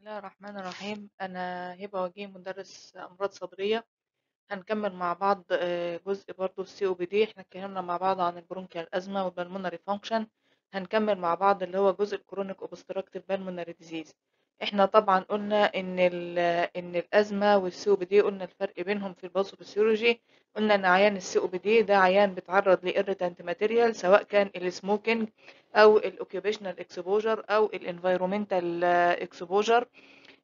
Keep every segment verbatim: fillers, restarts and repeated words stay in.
بسم الله الرحمن الرحيم. أنا هبة وجيه، مدرس أمراض صدرية. هنكمل مع بعض آه، جزء برضو السي او بي دي. احنا اتكلمنا مع بعض عن البرونكيال أزمة والبلمونري فانكشن. هنكمل مع بعض اللي هو جزء الكرونيك اوبستراكتيف بالمونري ديزيز. احنا طبعا قلنا ان ان الأزمة والسي او بي دي، قلنا الفرق بينهم في الباثوفيسيولوجي. قلنا ان عيان السي او بي دي ده عيان بيتعرض لإيريتانت ماتيريال، سواء كان السموكينج او الاوكيوبيشنال اكسبوجر او الانفايرومنتال اكسبوجر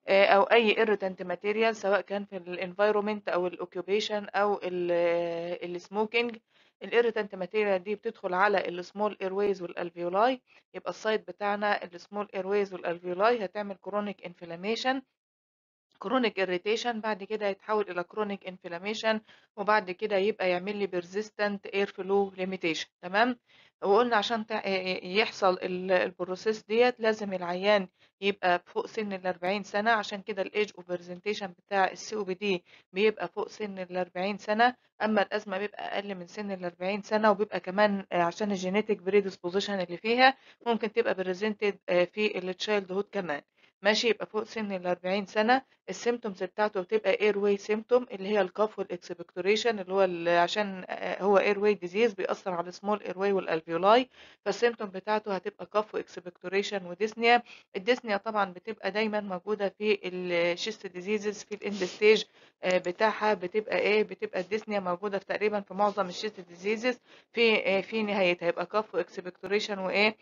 او اي إيريتانت ماتيريال، سواء كان في الانفايرومنت او الاوكيوبيشن او السموكينج. الإيريتانت ماتيريال دي بتدخل على السمول ايرويز والالفيولاي، يبقى السايت بتاعنا السمول ايرويز والالفيولاي، هتعمل كرونيك انفلاميشن، كرونيك إيريتيشن، بعد كده يتحول الى كرونيك انفلاميشن، وبعد كده يبقى يعمل لي بيرزيستنت اير فلو ليميتيشن. تمام. وقلنا عشان يحصل البروسيس ديت لازم العيان يبقى فوق سن ال أربعين سنه، عشان كده الايج اوف برزنتيشن بتاع السي او بي دي بيبقى فوق سن ال أربعين سنه. اما الازمه بيبقى اقل من سن ال أربعين سنه، وبيبقى كمان عشان الجينيتك بريديسبوزيشن اللي فيها ممكن تبقى بريزنتد في التشايلد هود كمان. ماشي، يبقى فوق سن ال أربعين سنه. السيمتومز بتاعته بتبقى اير واي سيمتوم، اللي هي الكاف والاكسبكتوريشن، اللي هو ال عشان هو اير واي ديزيز بيأثر على السمول اير واي والالفيولاي، فالسيمتوم بتاعته هتبقى كاف واكسبكتوريشن وديسنيا. الديسنيا طبعا بتبقى دايما موجوده في الشيست ديزيزز، في الاند ستيج بتاعها بتبقى ايه، بتبقى الديسنيا موجوده في تقريبا في معظم الشيست ديزيزز، في في نهايتها يبقى كاف واكسبكتوريشن وايه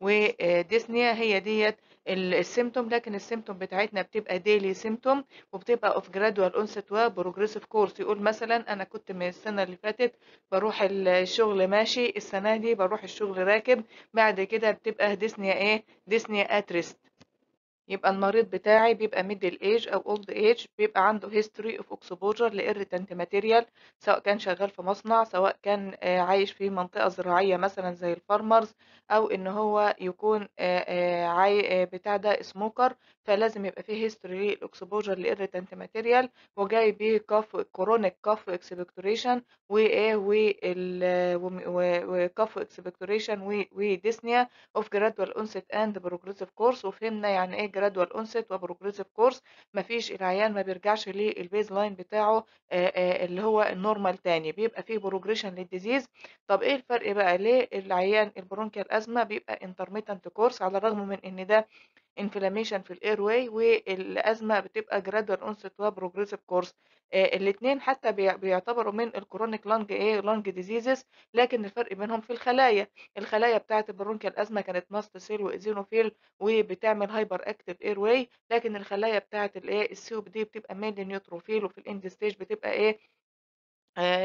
وديسنيا. هي ديت السيمتوم، لكن السيمتوم بتاعتنا بتبقى ديلي سيمتوم، وبتبقى اوف جرادوال اونست وبروجريسيف كورس. يقول مثلا انا كنت من السنه اللي فاتت بروح الشغل ماشي، السنه دي بروح الشغل راكب، بعد كده بتبقى ديسنيا ايه، ديسنيا اتريست. يبقى المريض بتاعي بيبقى ميدل ايج او اولد ايج، بيبقى عنده هيستوري اوف اكسبوجر لإيريتانت ماتيريال، سواء كان شغال في مصنع، سواء كان عايش في منطقه زراعيه مثلا زي الفارمرز، او ان هو يكون عاي بتاع ده سموكر، فلازم يبقى فيه هيستوري الاكسبوجر لإيريتانت ماتيريال، وجاي بيه كاف كرونيك كاف اكسبكتوريشن وايه وكاف اكسبكتوريشن وديسنيا اوف جرادوال اونست اند بروجريسيف كورس. وفهمنا يعني ايه جرادوال اونست وبروجريسيف كورس، مفيش العيان ما بيرجعش للبيز لاين بتاعه آآ آآ اللي هو النورمال تاني، بيبقى فيه بروجريشن للديزيز. طب ايه الفرق بقى؟ ليه العيان البرونكيال ازمه بيبقى انترميتنت كورس على الرغم من ان ده انفلاميشن في الاير واي، والازمه بتبقى جرادوال اونست وبروجريسيف كورس؟ الاثنين حتى بيعتبروا من الكرونيك لانج ايه، لانج ديزيزز، لكن الفرق بينهم في الخلايا. الخلايا بتاعه البرونكيال ازمه كانت ماست سيل وايزينوفيل وبتعمل هايبر اكتيف اير واي، لكن الخلايا بتاعه الايه السي او بي دي بتبقى مينلي نيوتروفيل، وفي الاند ستيج بتبقى ايه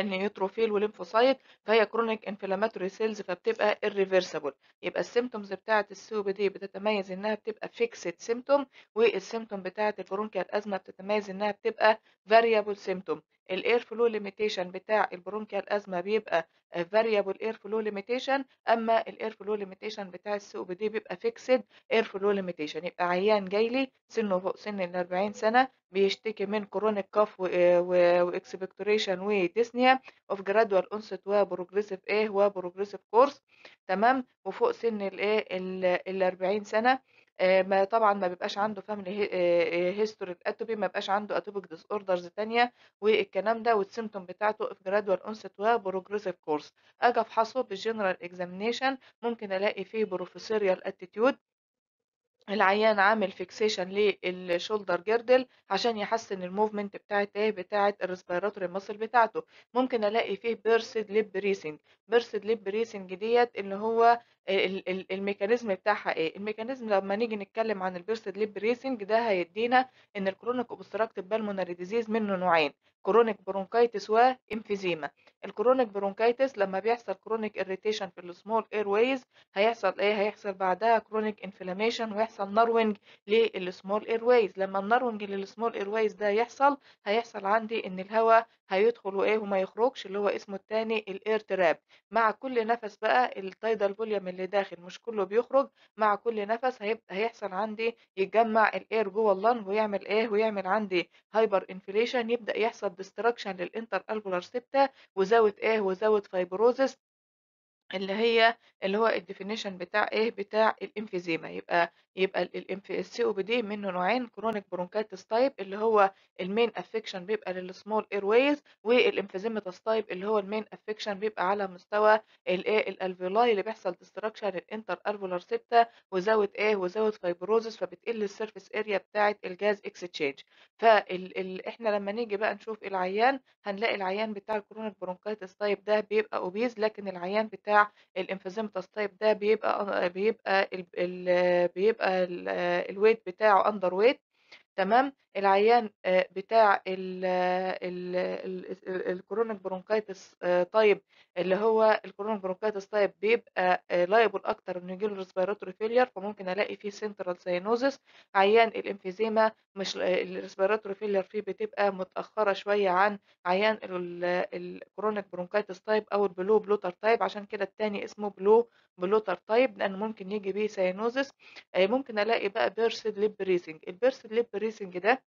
نيوتروفيل وليمفوسايت، فهي كرونيك انفلاماتوري سيلز، فبتبقى irreversible. يبقى السيمتومز بتاعه السي او بي دي بتتميز انها بتبقى فيكسد سيمتوم، والسيمتوم بتاعه البرونكيال ازمه بتتميز انها بتبقى فاريبل سيمتوم. الاير فلو ليميتيشن بتاع البرونكيال ازمه بيبقى فاريبل اير فلو ليميتيشن، اما الاير فلو ليميتيشن بتاع السي او بي دي بيبقى فيكسد اير فلو ليميتيشن. يبقى عيان جاي لي سنه فوق سن ال أربعين سنه، بيشتكي من كرونيك كاف واكسبكتوريشن وديسنيا اوف جرادوال اونست وبروجريسيف ايه وبروجريسيف كورس. تمام. وفوق سن الايه ال أربعين سنه ما طبعا ما بيبقاش عنده فاميلي هيستوري الاتوبي، ما بيبقاش عنده اتوبيك ديس اوردرز ثانيه والكلام ده، والسيمتوم بتاعته في جرادوال اونست وبروجريسيف كورس. اجي افحصه بالجنرال اكزامينيشن، ممكن الاقي فيه بروفيسوريال اتيتيود، العيان عامل فيكسيشن للشولدر جردل عشان يحسن الموفمنت بتاعت ايه، بتاعت الريسبيراتوري ماسل بتاعته. ممكن الاقي فيه بيرسد ليب بريسنج. بيرسد ليب بريسنج ديت اللي هو الميكانيزم بتاعها ايه. الميكانيزم لما نيجي نتكلم عن البيرسد ليب بريسنج ده هيدينا ان الكرونيك اوبستراكتيف بالمونري ديزيز منه نوعين، كرونيك برونكايتس وامفيزيما. الكرونيك برونكايتس لما بيحصل كرونيك اريتيشن في السمول اير وايز هيحصل ايه، هيحصل بعدها كرونيك انفلاميشن ويحصل ناروينج للسمول اير وايز. لما الناروينج للسمول اير وايز ده يحصل، هيحصل عندي ان الهواء هيدخل وايه وما يخرجش، اللي هو اسمه الثاني الاير تراب. مع كل نفس بقى التايدال فوليوم اللي داخل مش كله بيخرج، مع كل نفس هيبقى هيحصل عندي يتجمع الاير جوه اللنج ويعمل ايه، ويعمل عندي هايبر انفليشن، يبدا يحصل ديستراكشن للانتر الفولار سيبتا وزاويه ايه وزاويه فايبروزس، اللي هي اللي هو الديفينيشن بتاع ايه، بتاع الامفيزيما. يبقى يبقى الامف السي او بي دي منه نوعين، كرونيك برونكايتس تايب اللي هو المين افكشن بيبقى للسمول اير ويز، والامفيزيماتس تايب اللي هو المين افكشن بيبقى على مستوى الايه الالفيولاي اللي بيحصل ديستراكشن الانتر الفولار سيبتا وزاويه ايه وزاويه فايبروزس، فبتقل السيرفيس اريا بتاعه الجاز اكستشينج. فاحنا لما نيجي بقى نشوف العيان هنلاقي العيان بتاع الكرونيك برونكايتس تايب ده بيبقى اوبيز، لكن العيان بتاع الامفيزيماتس تايب ده بيبقى بيبقى ال ال بيبقى ال الويت بتاعه اندر ويت. تمام. العيان بتاع الكرونيك برونكايتس تايب اللي هو الكرونيك برونكايتس تايب بيبقى لايبل اكتر انه يجيله ريسبيراتوري فيلير، فممكن الاقي فيه سنترال ساينوزس. عيان الامفيزيما مش الريسبيراتوري فيلير فيه بتبقى متاخره شويه عن عيان الكرونيك برونكايتس تايب او البلو بلوتر تايب، عشان كده الثاني اسمه بلو بلوتر تايب لان ممكن يجي بيه ساينوزس. ممكن الاقي بقى بيرسد ليب بريسنج. البيرسد ليب بريسنج ده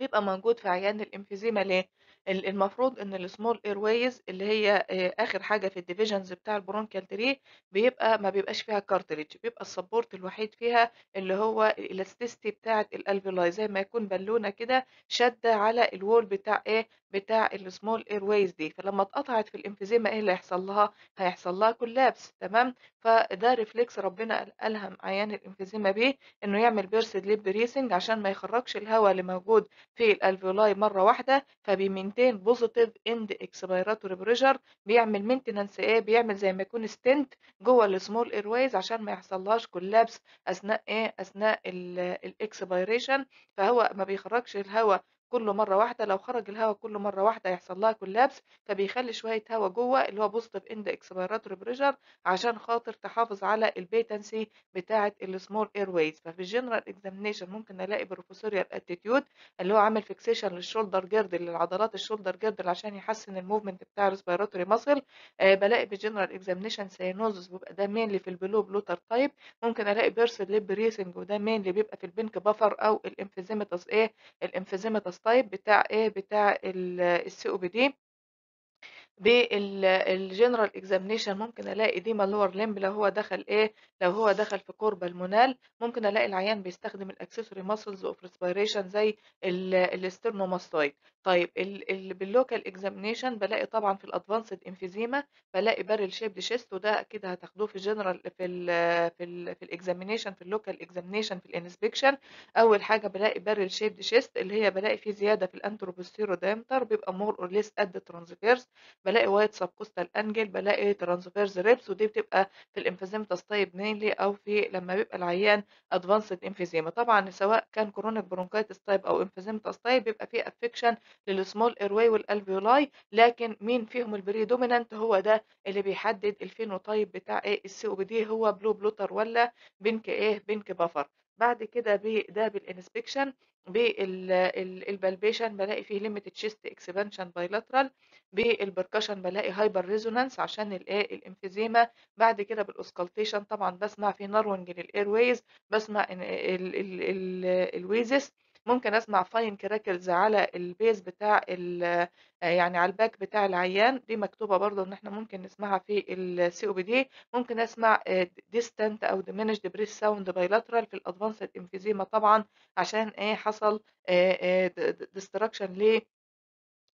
بيبقى موجود في عيان الامفيزيما. ليه؟ المفروض ان السمول اير ويز اللي هي اخر حاجه في الديفيجنز بتاع البرونكيال تري بيبقى ما بيبقاش فيها كارتريج، بيبقى السبورت الوحيد فيها اللي هو الالاستيستي بتاعه الالفيولاي، زي ما يكون بالونه كده شاده على الوول بتاع ايه بتاع السمول اير ويز دي. فلما اتقطعت في الامفيزيما ايه اللي هيحصل لها؟ هيحصل لها كولابس. تمام. فده ريفلكس ربنا الهم عيان الامفيزيما بيه، انه يعمل بيرسد ليب بريسنج عشان ما يخرجش الهواء اللي موجود في الالفيولاي مره واحده، فبيمنتين بوزيتيف اند اكسبيراتوري بريشر، بيعمل مينتنانس ايه، بيعمل زي ما يكون ستنت جوه السمول اير ويز عشان ما يحصلهاش كولابس اثناء ايه اثناء الاكسبيريشن. فهو ما بيخرجش الهواء كله مره واحده، لو خرج الهواء كله مره واحده هيحصل لها كولابس، فبيخلي شويه هواء جوه اللي هو بوزيتيف اند اكسبيراتوري بريشر عشان خاطر تحافظ على البيتنسي بتاعه السمول اير ويز. ففي الجنرال اكزامينشن ممكن الاقي بروفيسوريال اتيتيود اللي هو عامل فيكسيشن للشولدر جيرد للعضلات الشولدر جيرد عشان يحسن الموفمنت بتاع الريسبيراتوري ماسل. آه بلاقي بالجنرال اكزامينشن ساينوزس بيبقى ده مينلي في البلو بلوتر تايب. ممكن الاقي بيرسل ليب ريسنج وده مينلي بيبقى في البنك بافر او الامفيزيماتس ايه الامفيزيماتس تايب بتاع ايه بتاع السي او بي دي. بالجنرال اكزامينشن ممكن الاقي ديما لور لمب لو هو دخل ايه لو هو دخل في كوربا المونال. ممكن الاقي العيان بيستخدم الاكسسوري ماسلز اوف ريسبيريشن زي الاسترنوماستويد. طيب باللوكال اكزامينشن بلاقي طبعا في الادفانسد انفيزيما بلاقي بارل شيبد شيست، وده اكيد هتاخدوه في الجنرال في ال في ال في الاكزامينشن في اللوكال اكزامينشن في الانسبكشن. اول حاجه بلاقي بارل شيبد شيست اللي هي بلاقي فيه زياده في الانتروبوستيرو دايمتر، بيبقى مور اور ليس قد ترانسفيرس. بلاقي وايت سب كوستال انجل، بلاقي ترانسفيرز ريبس، ودي بتبقى في الامفيزيماتس تايب مينلي او في لما بيبقى العيان ادفانسد امفيزيما. طبعا سواء كان كرونيك برونكايتس تايب او امفيزيماتس تايب بيبقى فيه افكشن للسمول اير واي والالفيولاي، لكن مين فيهم البريدومينانت هو ده اللي بيحدد الفينوتايب بتاع ايه السي او بي دي، هو بلو بلوتر ولا بينك ايه بينك بافر. بعد كده ده بالانسبكشن. بالبالبيشن بلاقي فيه ليميتد تشيست اكسبانشن بايلاترال. بالبركشن بلاقي هايبر ريزونانس عشان الايه الامفيزيما. بعد كده بالاسكالتيشن طبعا بسمع في نارونج للاير ويز، بسمع الويزس، ممكن اسمع فاين كراكلز على البيز بتاع يعني على الباك بتاع العيان، دي مكتوبه برضو ان احنا ممكن نسمعها في السي او بي دي. ممكن اسمع ديستانت او ديمينشد بريث ساوند بايلاترال في الادفانسد امفيزيما طبعا عشان ايه حصل ديستراكشن ليه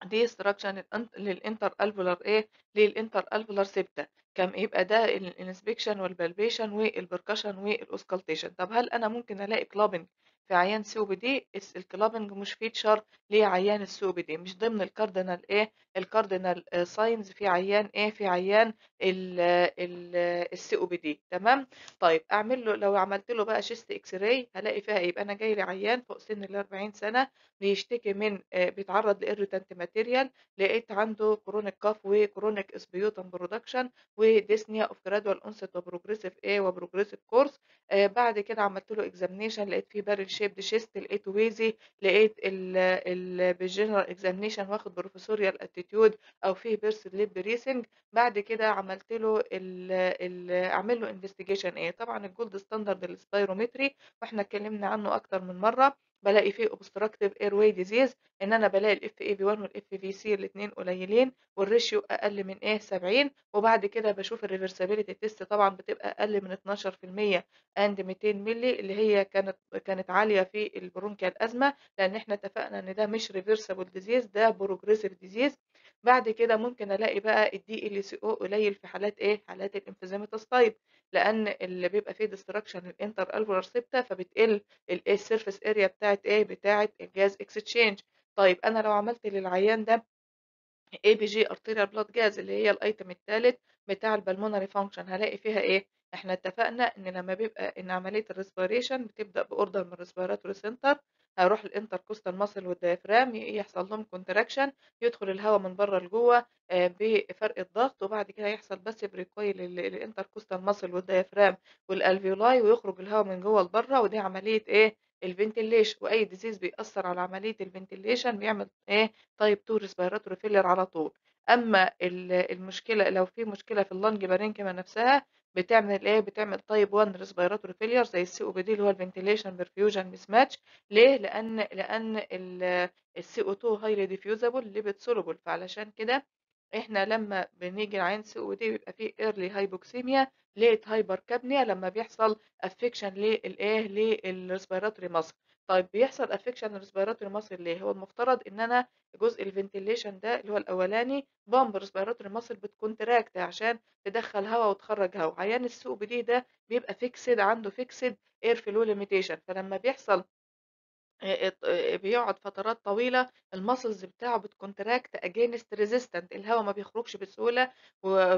ديستراكشن للانتر الفولار ايه للانتر الفولار سيبتا. كم يبقى ده الانسبكشن والبالبيشن والبركشن والاسكالتيشن. طب هل انا ممكن الاقي كلابنج في عيان سي او بي دي؟ الكلابنج مش فيتشر لعيان السي او بي دي، مش ضمن الكاردينال ايه الكاردينال ساينز في عيان ايه في عيان السي او بي دي. تمام. طيب اعمل له لو عملت له بقى شيست اكس راي هلاقي فيها يبقى انا جاي لي عيان فوق سن ال أربعين سنه بيشتكي من بيتعرض لإيريتانت ماتيريال، لقيت عنده كرونيك كاف وكرونيك اسبيوتم برودكشن وديسنيا اوف جرادوال اونست وبروجريسيف ايه وبروجريسيف كورس. آه بعد كده عملت له اكزامينشن لقيت فيه بارل شيبد شيست، لقيته ويزي، لقيت ال بالجنرال اكزامينشن واخد بروفيسوريال اتيتيود او فيه بيرسل ليب بريسنج. بعد كده عملت له اعمل له انفستيجيشن ايه. طبعا الجولد ستاندرد السبايرومتري واحنا اتكلمنا عنه اكتر من مره، بلاقي فيه obstructive airway disease، ان انا بلاقي الاف اي في واحد والاف في سي الاثنين قليلين والريشيو اقل من ايه سبعين. وبعد كده بشوف الريفرسابيلتي تيست طبعا بتبقى اقل من اتناشر في المية اند ميتين مللي، اللي هي كانت كانت عاليه في البرونكيال ازمه، لان احنا اتفقنا ان ده مش ريفرسبل ديزيز، ده بروجريسيف ديزيز. بعد كده ممكن الاقي بقى الدي ال سي او قليل في حالات ايه حالات الانفيزيماتوس تايب، لان اللي بيبقى فيه ديستراكشن الانتر الفولار سيبتا، فبتقل الايه السيرفيس اريا بتاعت ايه بتاعت الجاز اكستشينج. طيب انا لو عملت للعيان ده اي بي جي ارتيريال بلاد جاز، اللي هي الايتم الثالث بتاع البلمونري فانكشن، هلاقي فيها ايه؟ احنا اتفقنا ان لما بيبقى ان عمليه الريسبيريشن بتبدا باوردر من الريسبيراتوري سنتر، هيروح الانتركوستال ماسل والديافرام يحصل لهم كونتراكشن، يدخل الهواء من بره لجوه بفرق الضغط، وبعد كده يحصل بس بريكويل للانتركوستال ماسل والديافرام والالفيولاي، ويخرج الهواء من جوه لبره، ودي عمليه ايه الفنتيليشن. واي ديزيز بيأثر على عمليه الفنتيليشن بيعمل ايه تايب اتنين ريسبيراتوري فيلر على طول. اما المشكله لو في مشكله في اللنج بارينكما نفسها بتعمل ايه بتعمل تايب واحد ريسبيراتوري فيلر زي السي او بي دي، اللي هو الفنتيليشن برفيوجن مس ماتش. ليه؟ لان لان السي او اتنين هايلي ديفيوزابل ليبيد سولوبل، فعلشان كده احنا لما بنيجي لعين سي او دي بيبقى فيه ايرلي هايبوكسيميا ليت هايبركابنيا لما بيحصل افكشن للايه للريسبيراتوري ماسل. طيب بيحصل افكشن للريسبيراتوري ماسل ليه؟ هو المفترض ان انا جزء الفنتيليشن ده اللي هو الاولاني بامب الريسبيراتوري ماسل بتكونتراكت عشان تدخل هواء وتخرج هواء. عيان السي او بي دي ده بيبقى فيكسد، عنده فيكسد اير فلو ليميتيشن، فلما بيحصل بيقعد فترات طويله الماسلز بتاعه بتكونتراكت اجينست ريزيستنت، الهواء ما بيخرجش بسهوله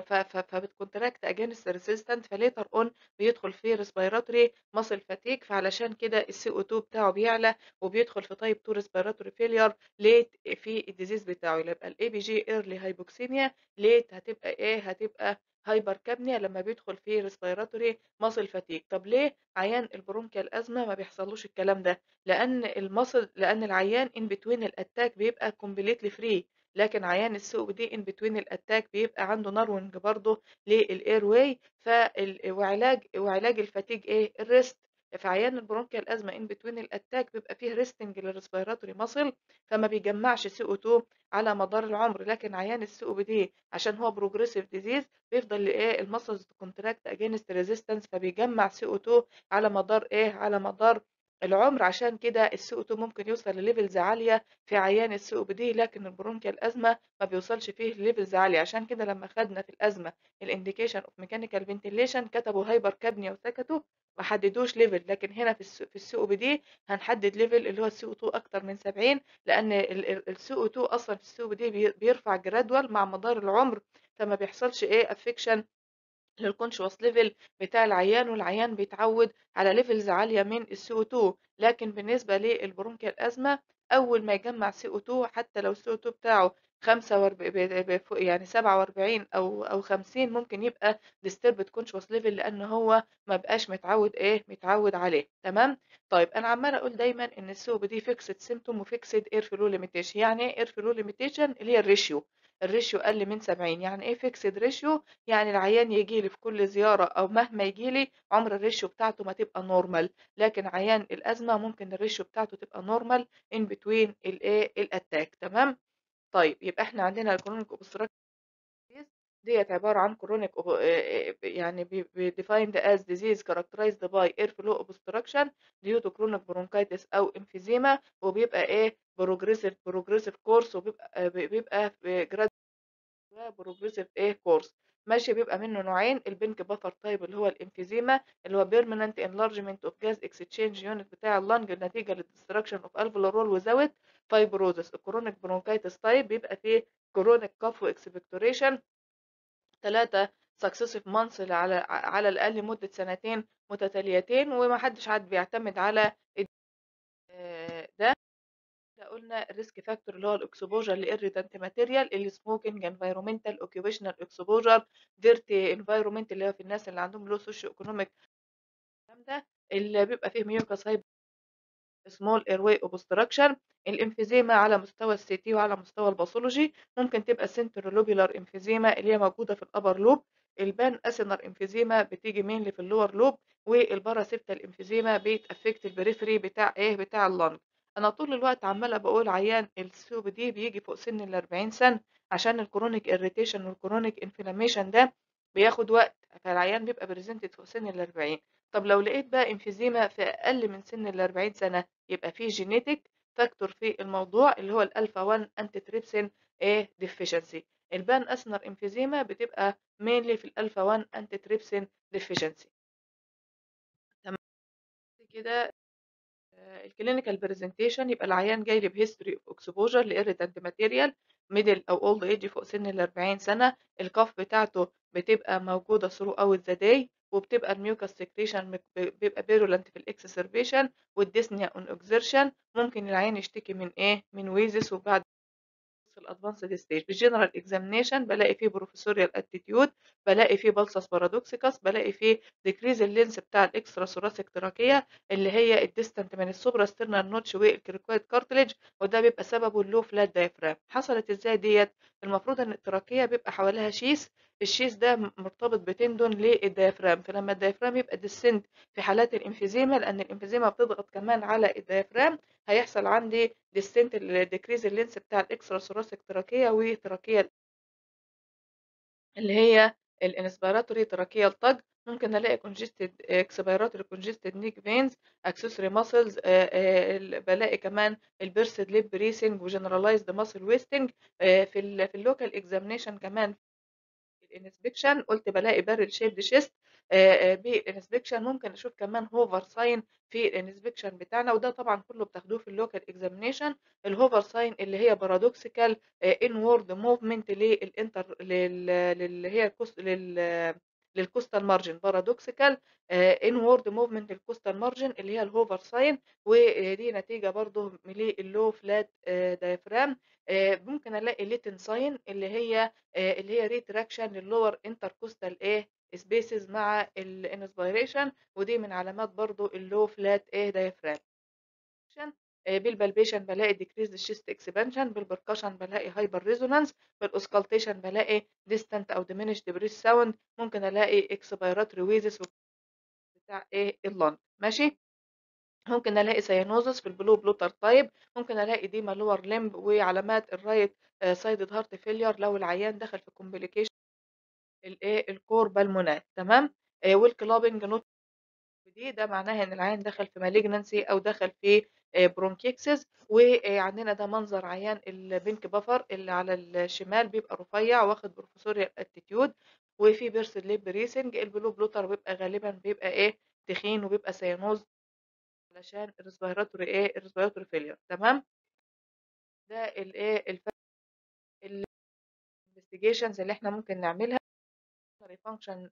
فبتكونتراكت اجينست ريزيستنت، فليتر اون بيدخل في ريسبيراتوري ماسل فاتيك، فعلشان كده السي او اتنين بتاعه بيعلى وبيدخل في تايب اتنين ريسبيراتوري فيلير ليت في الديزيز بتاعه. يبقى الاي بي جي ايرلي هايبوكسيميا ليت هتبقى ايه هتبقى هايبركابنيا لما بيدخل في ريسبيراتوري ماسل فاتيج. طب ليه عيان البرونكيال ازمه ما بيحصلوش الكلام ده؟ لان المصل لان العيان ان بتوين الاتاك بيبقى كومبليتلي فري، لكن عيان السي او دي ان بتوين الاتاك بيبقى عنده نارونج برضه للاير واي، فالعلاج وعلاج الفاتيج ايه الريست. في عيان البرونكيال ازمه ان بتوين الاتاك بيبقى فيه ريستنج للريسبيراتوري ماسل، فما بيجمعش سي او اتنين على مدار العمر. لكن عيان السي او بي دي عشان هو بروجريسيف ديزيز بيفضل ايه الماسلز كونتراكت اجينست ريزيستنس، فبيجمع سي او اتنين على مدار ايه على مدار العمر. عشان كده السي او اتنين ممكن يوصل لليفلز عاليه في عيان السي او بي دي، لكن البرونكيال ازمه ما بيوصلش فيه ليفلز عاليه. عشان كده لما خدنا في الازمه الانديكيشن اوف ميكانيكال فنتيليشن كتبوا هايبر كابنيا وسكتوا ما حددوش ليفل، لكن هنا في في السي او بي دي هنحدد ليفل اللي هو السي او اتنين اكتر من سبعين، لان السي او اتنين اصلا في السي او بي دي بيرفع جرادوال مع مدار العمر، فما بيحصلش ايه افكشن للكونشوس ليفل بتاع العيان، والعيان بيتعود على ليفلز عاليه من السي او اتنين. لكن بالنسبه للبرونكيال ازمه اول ما يجمع سي او اتنين حتى لو السي او اتنين بتاعه خمسة واربعين يعني سبعة واربعين او او خمسين ممكن يبقى disturbed conscious level، لان هو ما بقاش متعود ايه متعود عليه. تمام. طيب انا عماله اقول دايما ان السي او بي دي فيكسد سيمتوم وفيكسد اير فلو ليميتيشن. يعني ايه اير فلو ليميتيشن؟ اللي هي الريشيو الريشيو اقل من سبعين. يعني ايه فيكسد ريشيو؟ يعني العيان يجي لي في كل زياره او مهما يجي لي عمر الريشيو بتاعته ما تبقى نورمال، لكن عيان الازمه ممكن الريشيو بتاعته تبقى نورمال ان بتوين الايه الاتاك. تمام. طيب يبقى احنا عندنا الكرونيك اوبستراكتيف ديزيز ديت عباره عن كرونيك يعني defined as disease characterized by airflow obstruction due to chronic bronchitis او emphysema، وبيبقى ايه progressive progressive course، وبيبقى بيبقى gradual progressive ايه course. ماشي. بيبقى منه نوعين، البنك بافر تايب اللي هو الانفيزيما اللي هو بيرمننت انلارجمنت اوف جاز اكستشينج يونت بتاع اللنج نتيجه للدستراكشن اوف الفولارول وزاوت فايبروزس. الكرونيك برونكايتس تايب بيبقى فيه كرونيك كاف واكسبكتوريشن ثلاثه سكسيسيف مانثس على على الاقل لمده سنتين متتاليتين، ومحدش عاد بيعتمد على ده. قلنا الريسك فاكتور اللي هو الاكسبوجر للريتنت ماتيريال، السموكينج انفايرمنتال اوكيوبيشنال اكسبوجر، ديرتي انفايرمنت اللي هو في الناس اللي عندهم لو سوشيو ايكونوميك الكلام ده اللي بيبقى فيه ميوكاس هايب سمول اير واي اوبستراكشن. الانفيزيما على مستوى السي تي وعلى مستوى الباثولوجي ممكن تبقى سنترولوبيلار انفيزيما اللي هي موجوده في الابر لوب، البان اسينر انفيزيما بتيجي مينلي في اللور لوب، والباراسيبتال انفيزيما بيتافكت البريفري بتاع ايه بتاع اللنج. انا طول الوقت عماله بقول عيان السيوب دي بيجي فوق سن ال أربعين سنه، عشان الكرونيك اريتيشن والكرونيك انفلاميشن ده بياخد وقت، فالعيان بيبقى بريزنتد فوق سن ال أربعين. طب لو لقيت بقى انفيزيما في اقل من سن ال أربعين سنه، يبقى في جينيتك فاكتور في الموضوع اللي هو الالفا واحد انتي تريبسين ايه ديفيشنسي. البان اسنر انفيزيما بتبقى مينلي في الالفا واحد انتي تريبسين ديفيشنسي. تمام كده. الكلينيكال برزنتيشن يبقى العيان جاي لي بهيستوري اوف اكسبوجر لإيريتانت ماتيريال ميدل او اولد ايج فوق سن ال أربعين سنه، الكاف بتاعته بتبقى موجوده ثرو اوت ذا داي، وبتبقى الميوكاس سكريشن بيبقى بيرولنت في الاكسسربيشن والديسنيا اون اكزرشن. ممكن العيان يشتكي من ايه؟ من ويزس. وبعد في الادفانسد ستيج بالجنرال اكزامينشن بلاقي فيه بروفيسوريال اتيتيود، بلاقي فيه بالسس بارادوكسيكس، بلاقي فيه ديكريز اللينس بتاع الاكسترا ثوراسيك تراكيه اللي هي الديستنت من السوبرا ستيرنال نوتش والكريكويد كارتليج، وده بيبقى سببه اللو فلات دايفرام. حصلت ازاي ديت؟ المفروض ان التراكيه بيبقى حواليها شيس، الشيس ده مرتبط بتندون للديافرام، فلما الديافرام يبقى ديسنت في حالات الانفيزيما، لان الانفيزيما بتضغط كمان على الديافرام، هيحصل عندي ديسنت ديكريز اللينس بتاع الاكسترا ثوراسيك تراكيه وتراكيه اللي هي الانسبيراتوري تراكيال تاج. ممكن الاقي كونجستد اكسبيراتوري كونجستد نيك فينز اكسسوري ماسلز، بلاقي كمان البيرسد ليب بريسنج وجنرالايزد ماسل ويستنج. في ال في اللوكال اكزامينشن كمان الانسبكشن قلت بلاقي بارل شيب شيست بالانسبكشن، ممكن اشوف كمان هوفر ساين في الانسبكشن بتاعنا، وده طبعا كله بتاخدوه في اللوكال اكزامينشن. الهوفر ساين اللي هي بارادوكسيكال انورد موفمنت للانتر اللي هي الكوست لل للكوستال مارجن، بارادوكسيكال انورد موفمنت للكوستال مارجن اللي هي الهوفر ساين، ودي نتيجه برضه لللو فلات دايفرام. ممكن الاقي ليتن ساين اللي هي آه اللي هي ريتراكشن لللور انتركوستال ايه سبيسز مع الانسبيريشن، ودي من علامات برضو اللو فلات ايه دايفرام. بالبلبيشن بلاقي ديكريز الشيست اكسبانشن، بالبركشن بلاقي هايبر ريزونانس، بالاسكالتيشن بلاقي ديستنت او ديمينش بريث ساوند، ممكن الاقي اكسبيراتوري ويزس بتاع ايه اللون. ماشي. ممكن الاقي سيانوزس في البلو بلوتر تايب، ممكن الاقي ديما لور لمب، وعلامات الرايت سايدد هارت فيلير لو العيان دخل في كومبليكيشن الايه الكور بالمونات. تمام. آه، والكلابنج نوت دي ده معناها ان العيان دخل في مالجنسي او دخل في آه، برونكيكسس. وعندنا ده منظر عيان البينك بافر اللي على الشمال بيبقى رفيع واخد بروفيسوريال اتيتيود، وفي بيرس ليب ريسنج. البلو بلوتر بيبقى غالبا بيبقى ايه تخين، وبيبقى سيانوز علشان الريسبيراتوري ايه الريسبيراتوري فيلير. تمام. ده الايه الانفستيجيشنز اللي احنا ممكن نعملها. فانكشن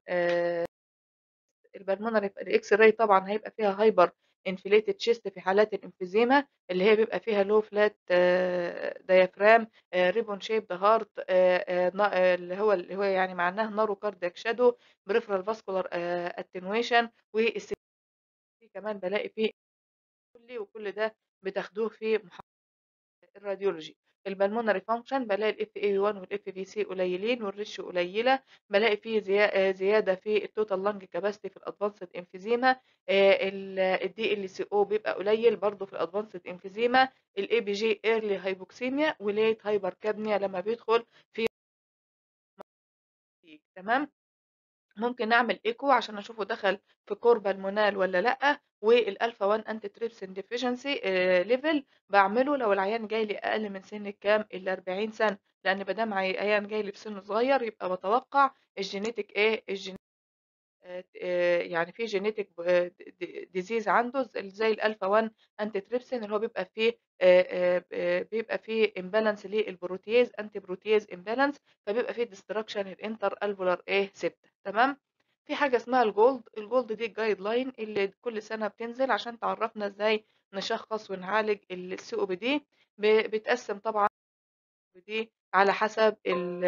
البلمونري الاكس راي طبعا هيبقى فيها هايبر انفليتد تشيست في حالات الانفيزيما اللي هي بيبقى فيها لو فلات دايافرام، ريبون شيب ذا هارت اللي هو اللي هو يعني معناه نارو كاردياك شادو، بريفرال فاسكولار اتنويشن، والسي كمان بلاقي فيه كلي. وكل ده بتاخدوه في محاضرة الراديولوجي. البلمونري فانكشن بلاقي الاف اي واحد والاف بي سي قليلين والريش قليله، بلاقي فيه زيا- زياده في التوتال لانج كاباسيتي في الادفانسد انفيزيما، الدي ال سي او بيبقى قليل برضه في الادفانسد انفيزيما، الاي بي جي ايرلي هايبوكسيميا، وليت هايبر كابنيا لما بيدخل في. تمام. ممكن اعمل ايكو عشان اشوفه دخل في كوربا المونال ولا لا، والالفا واحد انتي تريبسين ديفيشنسي ليفل بعمله لو العيان جاي لي اقل من سن الكام ال أربعين سنه، لان ما دام عيان جاي لي في سن صغير يبقى بتوقع الجينيتك ايه الجين... آه، آه، يعني في جينيتك ديزيز عنده زي الالفا واحد انتي تريبسين اللي هو بيبقى فيه آه، آه، آه، بيبقى فيه امبالانس للبروتياز، انتي بروتياز امبالانس، فبيبقى فيه ديستراكشن الانتر الفولار ايه سبته. تمام. في حاجه اسمها الجولد. الجولد دي الجايد لاين اللي كل سنه بتنزل عشان تعرفنا ازاي نشخص ونعالج السي او بي دي. بتقسم طبعا السي او بي دي على حسب ال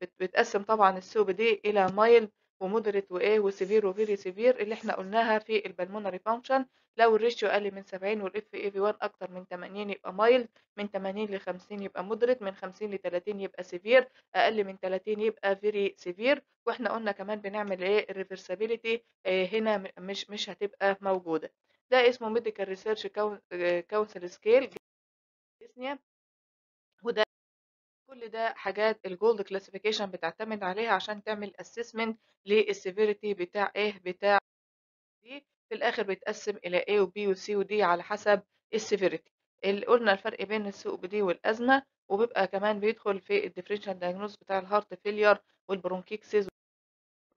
بت- بتقسم طبعا السي او بي دي الى مايل ومودريت وايه وسيفير وفيري سيفير اللي احنا قلناها في البلمونري فانكشن. لو الريشيو اقل من سبعين والاف اي في واحد اكتر من ثمانين يبقى مايل، من ثمانين ل خمسين يبقى مودريت، من خمسين ل ثلاثين يبقى سيفير، اقل من ثلاثين يبقى فيري سيفير. واحنا قلنا كمان بنعمل ايه الريفرسابيليتي، آه هنا م- مش مش هتبقى موجوده. ده اسمه ميديكال ريسيرش كونسل سكيل جسنيا، وده كل ده حاجات الجولد كلاسيفيكيشن بتعتمد عليها عشان تعمل اسسمنت للسيفيريتي بتاع ايه بتاع دي. في الاخر بيتقسم الى A وبي وسي ودي على حسب السيفيريتي. اللي قلنا الفرق بين السي او بي دي والازمه، وبيبقى كمان بيدخل في الديفرنشال دايجنوز بتاع الهارت فيلير والبرونكيكسيز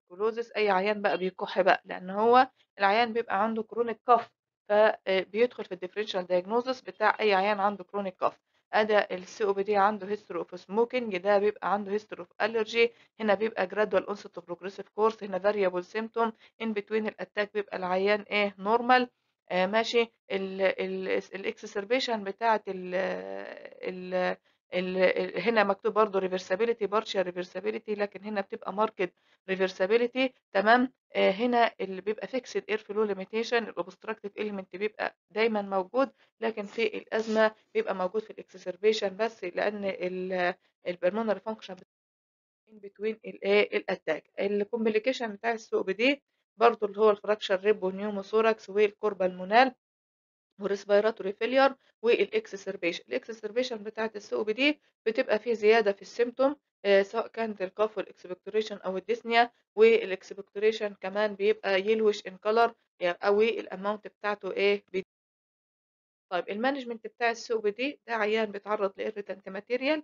والكلوزس. اي عيان بقى بيكح بقى، لان هو العيان بيبقى عنده كرونيك كاف، فبيدخل في الديفرنشال دايجنوزس بتاع اي عيان عنده كرونيك كاف. ادا السي او بي دي عنده هيستوري اوف سموكينج، ده بيبقى عنده هيستوري اوف الرجي، هنا بيبقى جرادوال اونست اوف بروجريسيف كورس، هنا فاريبل سيمتوم، ان بتوين الاتاك بيبقى العيان ايه نورمال. آه ماشي. الاكسسربيشن بتاعه ال ال ال هنا مكتوب برضو ريفرسابيلتي بارشال ريفرسابيلتي، لكن هنا بتبقى ماركت ريفرسابيلتي. تمام. آه هنا اللي بيبقى فيكسد اير فلو ليميتيشن، الاوبستراكتيف اليمنت بيبقى دايما موجود، لكن في الازمه بيبقى موجود في الاكسسربيشن بس، لان البلمونري فانكشن ان بتوين الايه الاتاك. الكومبليكيشن بتاع السوق بدي برضو اللي هو الفراكشر ريب ونيوموثوركس والكوربالمونال والريسبيراتوري فيلير والاكسسربيشن. الاكسسربيشن بتاعه السي او بي دي بتبقى فيه زياده في السيمتوم، آه سواء كانت الكاف والاكسبكتوريشن او الديسنيا، والاكسبكتوريشن كمان بيبقى يلوش ان كلر او الاماونت بتاعته ايه بي. طيب المانجمنت بتاع السي او بي دي، ده عيان بيتعرض لإيريتانت ماتيريال،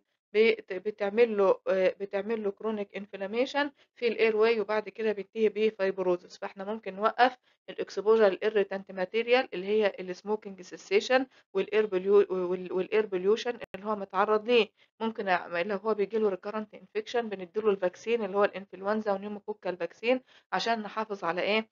بتعمل له بتعمل له كرونيك انفلاميشن في الاير واي، وبعد كده بينتهي بفايبروزس. فاحنا ممكن نوقف الاكسبوجر للإيريتانت ماتيريال اللي هي السموكينج سيسيشن والاير والاير بوليوشن اللي هو متعرض ليه. ممكن لو هو بيجي له ريكارنت انفكشن بنديله الفاكسين اللي هو الانفلونزا ونيوموكوكال فاكسين عشان نحافظ على ايه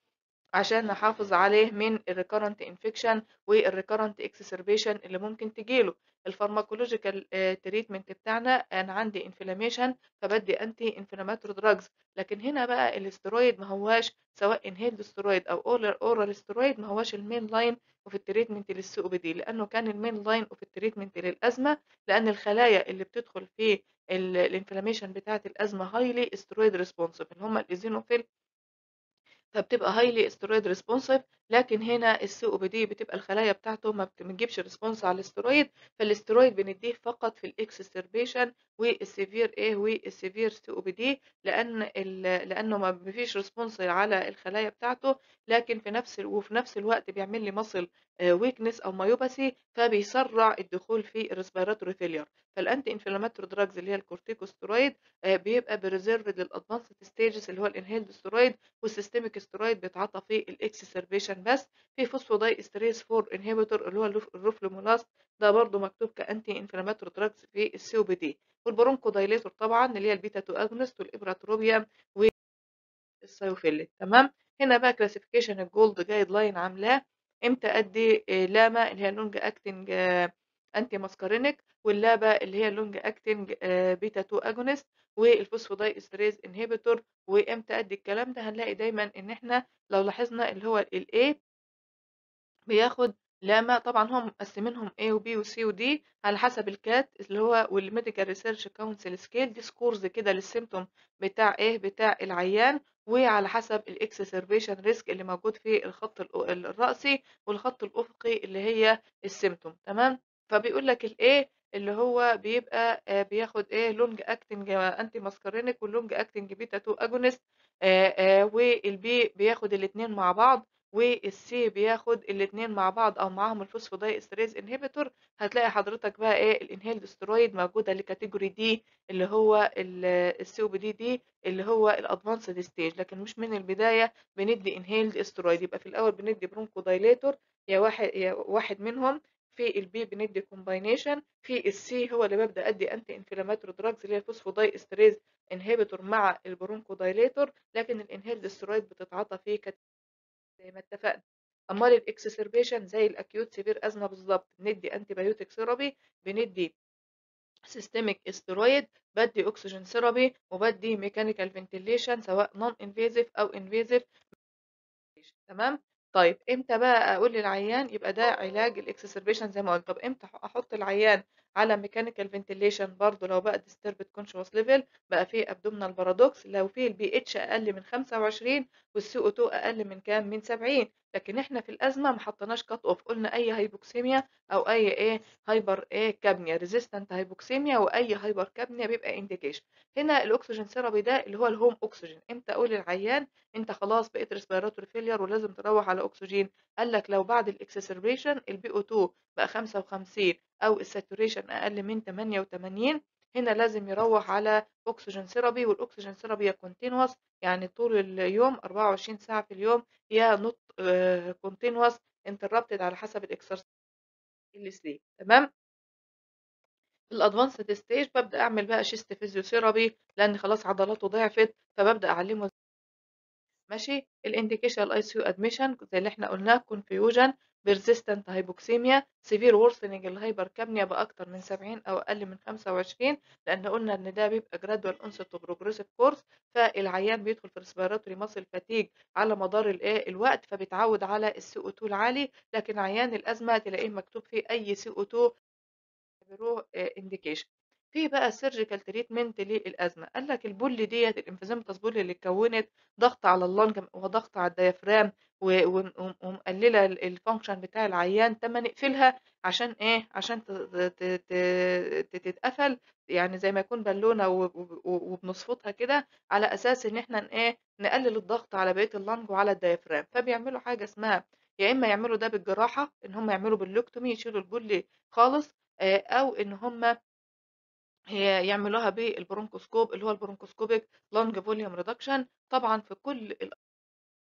عشان نحافظ عليه من الريكارنت انفكشن والريكارنت اكسسربيشن اللي ممكن تجيله. الفارماكولوجيكال تريتمنت بتاعنا، انا عندي انفلاميشن فبدي انتي انفلاماتوري دراجز، لكن هنا بقى الاسترويد ما هواش سواء انهيلد استرويد او اورال استرويد، ما هواش المين لاين وفي التريتمنت للسي او بي دي، لانه كان المين لاين وفي التريتمنت للازمه، لان الخلايا اللي بتدخل في الانفلاميشن بتاعه الازمه هايلي استرويد ريسبونسيف اللي هم الايزينوفيل، فبتبقى هايلي استرويد ريسبونسيف. لكن هنا السي او بي دي بتبقى الخلايا بتاعته ما بتجيبش ريسبونس على الاسترويد، فالاسترويد بنديه فقط في الاكسسربيشن والسيفير ايه والسيفير سي او بي دي، لان لانه ما فيش ريسبونس على الخلايا بتاعته، لكن في نفس وفي نفس الوقت بيعمل لي ماسل ويكنس او مايوباسي، فبيسرع الدخول في ريسبيراتوري فيلير. فالانتي انفلاماتوري دراجز اللي هي الكورتيكوسترويد بيبقى بريزيرفد للادفانسد ستيجز اللي هو الانهيلد استرويد، والسيستميك استرويد بيتعاطى في الاكسسربيشن بس. في فوسفوداي استريس فور انهبيتور اللي هو الروفلوموناست، ده برضو مكتوب كانتي انفلاماتوري دراجز في السي او بي دي. والبرونكو دايليتور طبعا اللي هي البيتا تو اجونست والابراتروبيا والسايوفيلين. تمام. هنا بقى كلاسيفيكيشن الجولد جايد لاين عاملاه امتى ادي لاما اللي هي لونج اكتنج انتي ماسكارينيك، واللابا اللي هي لونج اكتنج بيتا اتنين اجونست، والفوسفوداي استريز انهبيتور، وامتى ادي الكلام ده. هنلاقي دايما ان احنا لو لاحظنا اللي هو الاي بياخد لاما، طبعا هم مقسمينهم A وبي وسي ودي على حسب الكات اللي هو والميديكال ريسيرش كونسل سكيل، دي سكورز كده للسيمتوم بتاع ايه بتاع العيان، وعلى حسب الاكسسربيشن ريسك اللي موجود في الخط الرأسي والخط الأفقي اللي هي السيمتوم. تمام. فبيقول لك الايه اللي هو بيبقى بياخد ايه لونج اكتنج انتي ماسكارينيك واللونج اكتنج بيتا اتنين اجونست، والبي بياخد الاثنين مع بعض، والسي بياخد الاثنين مع بعض او معاهم الفوسفوداي استريز انهبيتور. هتلاقي حضرتك بقى ايه الانهيلد استرويد موجوده لكاتيجوري دي اللي هو السي او بي دي دي اللي هو الادفانسد ستيج، لكن مش من البدايه بندي انهيلد استرويد. يبقى في الاول بندي برونكو دايليتور يا واحد يا واحد منهم، في البي بندي كومباينيشن، في السي هو اللي ببدا ادي انتي انفلاماتوري دراجز اللي هي الفوسفوداي استريز انهبيتور مع البرونكو دايليتور، لكن الانهيلد استرويد بتتعاطى في كاتيجوري زي ما اتفقنا. امال الاكسسربيشن زي الاكيوت سيفير ازمه بالظبط، بندي انتي بايوتيك ثيرابي، بندي سيستميك استرويد، بدي اكسجين ثيرابي، وبدي ميكانيكال فنتيليشن سواء نون انفيزيف او انفيزيف. تمام. طيب امتى بقى اقول للعيان يبقى ده علاج الاكسسربيشن زي ما قلت؟ طب امتى احط العيان على ميكانيكال فنتيليشن برضو لو بقى disturbed conscious level بقى فيه abdominal بارادوكس لو فيه البي اتش اقل من خمسة وعشرين والسي او اتنين اقل من كام، من سبعين. لكن احنا في الازمه ما حطيناش كات اوف، قلنا اي هايبوكسيميا او اي ايه هايبر ايه كابنيا ريزيستنت هايبوكسيميا واي هايبر كابنيا بيبقى انديكيشن. هنا الاكسجين ثيرابي ده اللي هو الهوم اكسجين، امتى اقول للعيان انت خلاص بقيت ريسبيراتوري فيلير ولازم تروح على اكسجين؟ قال لك لو بعد الاكسسربيشن البي او اتنين بقى خمسة وخمسين او الساتوريشن اقل من ثمانية وثمانين، هنا لازم يروح على اكسجين ثيرابي. والاكسجين ثيرابي كونتينوس يعني طول اليوم أربعة وعشرين ساعه في اليوم، يا نوت كونتينوس انتربتد على حسب الاكسرسايز السليب. تمام. الادفانسد ستيج ببدا اعمل بقى شيست فيزيوثيرابي لان خلاص عضلاته ضعفت، فببدا اعلمه ماشي. الانديكيشن الاي سي يو ادميشن زي اللي احنا قلناه، كونفيوجن، بيرزيستنت هايبوكسيميا، سيفير وورسنج الهايبركابنيا بأكتر من سبعين أو أقل من خمسة وعشرين، لأن قلنا إن ده بيبقى جرادوال أونست بروجريسيف كورس، فالعيان بيدخل في ريسبيراتوري ماسل فاتيج على مدار الإيه الوقت، فبيتعود على السي او اتنين العالي. لكن عيان الأزمة تلاقيه مكتوب فيه أي سي او اتنين بيعتبروه إنديكيشن. في بقى سيرجيكال تريتمنت للازمه، قال لك البول ديت الانفيزيمتاس بول اللي اتكونت ضغط على اللنج وضغط على الديافرام ومقلله الفانكشن بتاع العيان، تم نقفلها عشان ايه؟ عشان تتقفل، يعني زي ما يكون بالونه وبنصفطها كده على اساس ان احنا ايه نقلل الضغط على بقيه اللنج وعلى الديافرام. فبيعملوا حاجه اسمها يا اما يعملوا ده بالجراحه ان هم يعملوا باللوكتومي يشيلوا البول خالص، او ان هم هي يعملوها بالبرونكوسكوب اللي هو البرونكوسكوبيك لانج فوليوم ريدكشن. طبعا في كل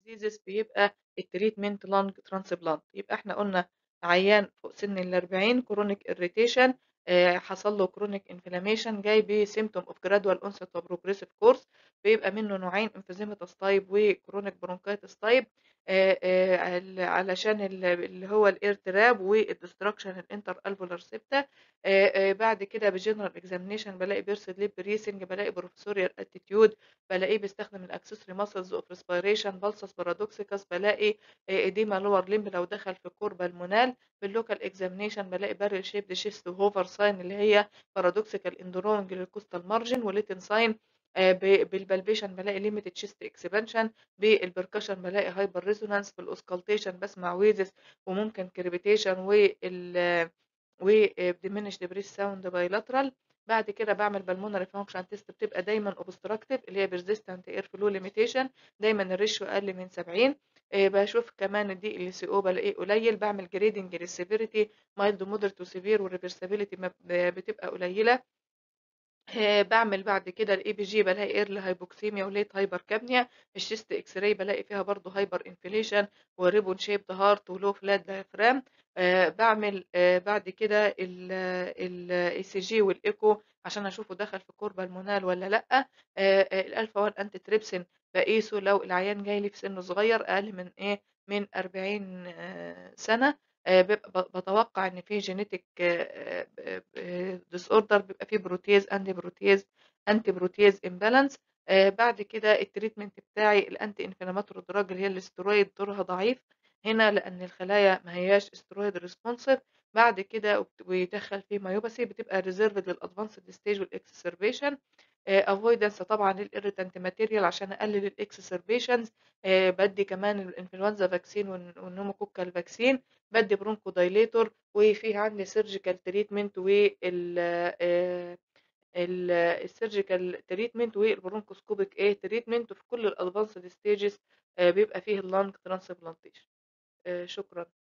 الديزيز بيبقى التريتمنت لانج ترانسبلانت. يبقى احنا قلنا عيان فوق سن ال أربعين كرونيك اريتيشن، آه حصل له كرونيك انفلاميشن جاي بسيمتوم اوف جرادوال اونست بروجريسيف كورس، بيبقى منه نوعين انفيزيماتاس تايب وكرونيك برونكايتس تايب، آه آه علشان اللي هو الارتراب والدستركشن الانتر الفولار سيبتا. آه آه بعد كده بجنرال اكزامينيشن بلاقي بيرسد ليب بريسنج، بلاقي بروفيسوريال اتيتيود، بلاقيه بيستخدم الاكسسوري ماسلز اوف ريسبيريشن، بالسس بارادوكسيكس، بلاقي ايديما لور ليمب لو دخل في كور بالمونال. باللوكال اكزامينيشن بلاقي بارل شيب شيست هوفر ساين اللي هي بارادوكسيكال اندرونج للكوستال مارجن، وليتن ساين بالبلبيشن بلاقي ليميتد تشيست اكسبانشن، بالبركشن بلاقي هايبر ريزونانس، بالاوسكالتيشن بسمع ويزز وممكن كربيتيشن وال وديمينش بريس ساوند بايلاترال. بعد كده بعمل بالمونري فانكشن تيست، بتبقى دايما اوبستراكتيف اللي هي بيرزيستنت اير فلو ليميتيشن، دايما الريشيو اقل من سبعين. بشوف كمان دي ال سي او بلاقيه قليل، بعمل جريدنج للسيفيريتي مايلد مودريت وسيفير، والريفرسابيلتي بتبقى قليله. بعمل بعد كده الاي بي جي بلاقي ايرلي هايبوكسيميا وليت هايبر كابنيا، الشيست اكس راي بلاقي فيها برضو هايبر انفليشن وريبون شيب هارت ولو فلات دايفرام. آه بعمل آه بعد كده الاي سي جي والايكو عشان اشوفه دخل في كور بالمونال ولا لا. آه آه الالفا واحد انتي تريبسين بقيسه لو العيان جاي لي في سن صغير اقل من ايه من أربعين آه سنه، آه بتوقع ان في جينيتك آه آه ديس اوردر، بيبقى فيه بروتيز اند بروتيز انتي بروتيز امبالانس. آه بعد كده التريتمنت بتاعي الانتي انفلاماتوري دراج اللي هي الاسترويد دورها ضعيف هنا لان الخلايا ما هياش استرويد ريسبونسيف. بعد كده ويدخل فيه مايوباسي بتبقى ريزيرفد للادفانسد ستيج والاكسسربيشن. افويدنس طبعا للإريتانت ماتيريال عشان اقلل الاكسسربيشنز، بدي كمان الانفلونزا فاكسين والنوموكوكال فاكسين، بدي برونكو دايليتور، وفي عندي سيرجيكال تريتمنت وال السيرجيكال تريتمنت والبرونكوسكوبيك ايه تريتمنت. وفي كل الادفانسد ستيجز بيبقى فيه اللانج ترانسبلانتيشن. شكرا.